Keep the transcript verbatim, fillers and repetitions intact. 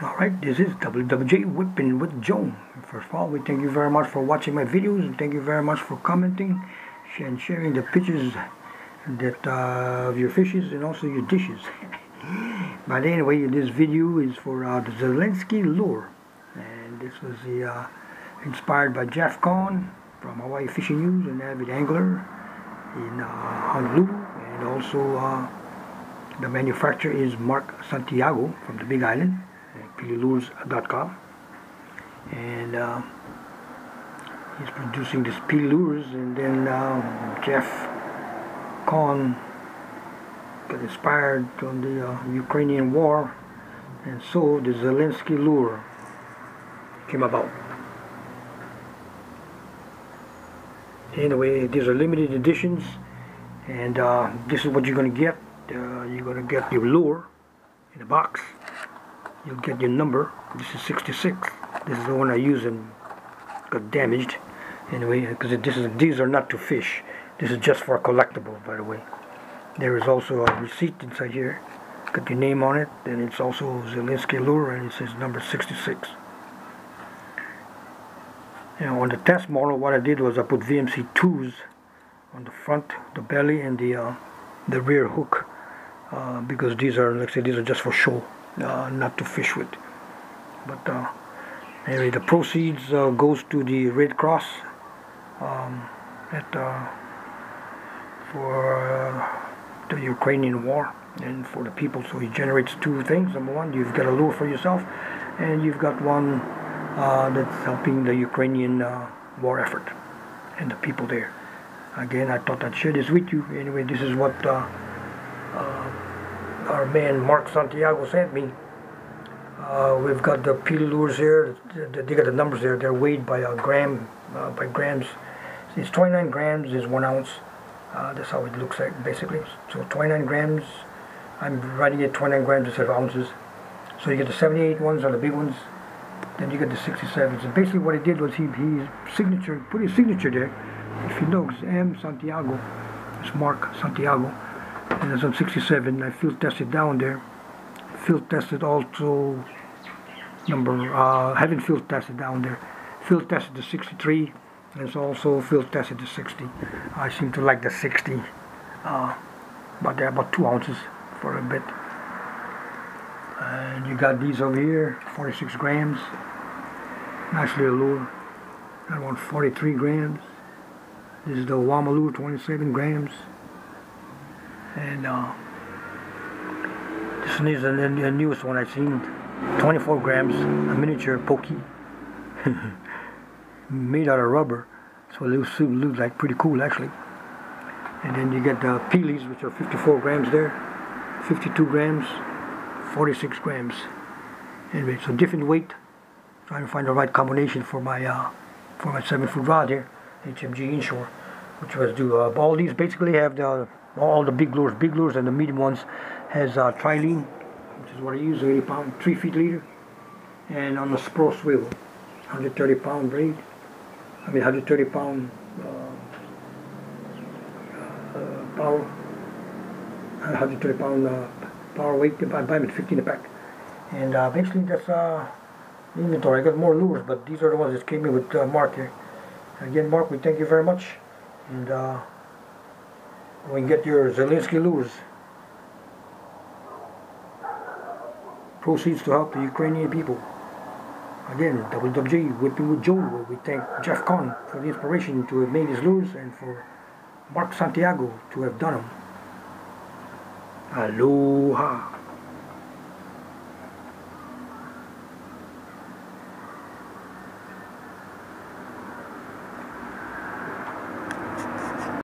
Alright, this is W W J Whippin' with Joe. First of all, we thank you very much for watching my videos, and thank you very much for commenting and sharing the pictures that uh, of your fishes and also your dishes. But anyway, this video is for uh, the Zelenskyy Lure, and this was the, uh, inspired by Jeff Konn from Hawaii Fishing News, an avid angler in uh, Honolulu, and also uh, the manufacturer is Mark Santiago from the Big Island. P-Lures dot com, and uh, he's producing this P-Lures, and then uh, Jeff Konn got inspired on the uh, Ukrainian war, and so the Zelenskyy Lure came about. Anyway, these are limited editions, and uh, this is what you're going to get. Uh, you're going to get your lure in a box. You'll get your number. This is sixty-six. This is the one I used and got damaged. Anyway, because this is these are not to fish. This is just for a collectible, by the way. There is also a receipt inside here. Got your name on it, and it's also Zelenskyy Lure, and it says number sixty-six. Now on the test model, what I did was I put V M C twos on the front, the belly, and the uh, the rear hook, uh, because these are, like I said, these are just for show. Uh, not to fish with, but uh, anyway, the proceeds uh, goes to the Red Cross um, at uh, for uh, the Ukrainian war and for the people. So it generates two things. Number one, you've got a lure for yourself, and you've got one uh, that's helping the Ukrainian uh, war effort and the people there. Again, I thought I'd share this with you. Anyway, this is what uh, uh, our man Mark Santiago sent me. Uh, we've got the P-Lures here. They got the numbers there. They're weighed by a gram, uh, by grams. It's twenty-nine grams is one ounce. Uh, that's how it looks like, basically. So twenty-nine grams. I'm writing it twenty-nine grams instead of ounces. So you get the seventy-eight ones are the big ones. Then you get the sixty-sevens. And basically, what he did was he he signature put his signature there. If you know, it's M Santiago. It's Mark Santiago. And as I'm sixty-seven, I field tested down there. Field tested also number, uh, haven't field tested down there. Field tested the sixty-three, and it's also field tested the sixty. I seem to like the sixty, uh, but they're about two ounces for a bit. And you got these over here, forty-six grams. Nicely a lure. That one, forty-three grams. This is the Wama lure, twenty-seven grams. And uh, this is the newest one I've seen, twenty-four grams, a miniature pokey, made out of rubber, so it looks, looks like pretty cool actually. And then you get the pilies, which are fifty-four grams there, fifty-two grams, forty-six grams. Anyway, so different weight, trying to find the right combination for my uh, for my seven foot rod here, H M G Inshore, which was do uh, all these basically have the all the big lures, big lures, and the medium ones has uh, triline, which is what I use, eighty pound, three feet leader, and on the spro swivel, one hundred thirty pound braid. I mean, one hundred thirty pound uh, uh, power, one hundred thirty pound uh, power weight. I buy them at fifteen a pack, and uh, basically that's uh, inventory. I got more lures, but these are the ones that came in with uh, Mark here. Again, Mark, we thank you very much, and. Uh, We can get your Zelenskyy Lures. Proceeds to help the Ukrainian people. Again, W W J Whippin' with Joe, where we thank Jeff Konn for the inspiration to have made his lures and for Mark Santiago to have done them. Aloha.